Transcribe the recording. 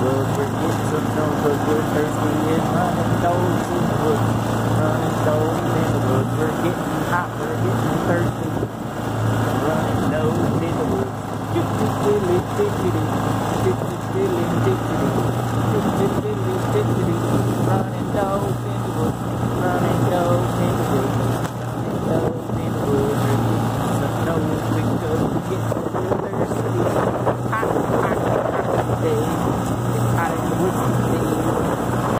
Running nose in the woods. Dickety, dilly, dickety, dickety, dilly, dickety.